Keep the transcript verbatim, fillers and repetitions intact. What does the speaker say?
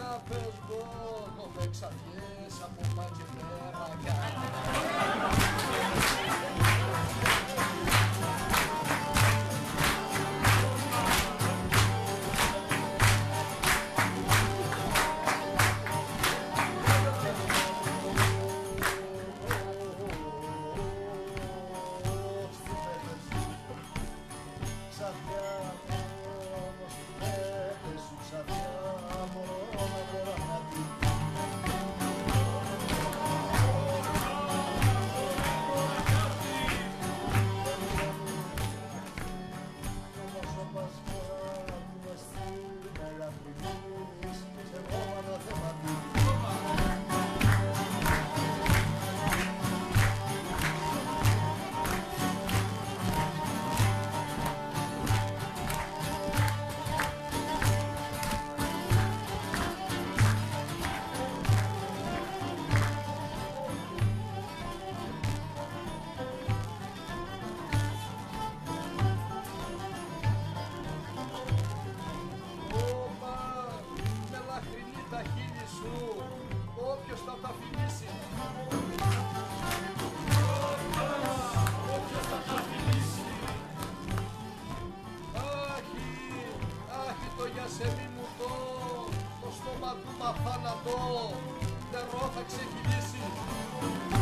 αγάπες μου, μου με ξαφνιές από μαγευμένα το στόμα του μαθάνατο νερό θα ξεκινήσει.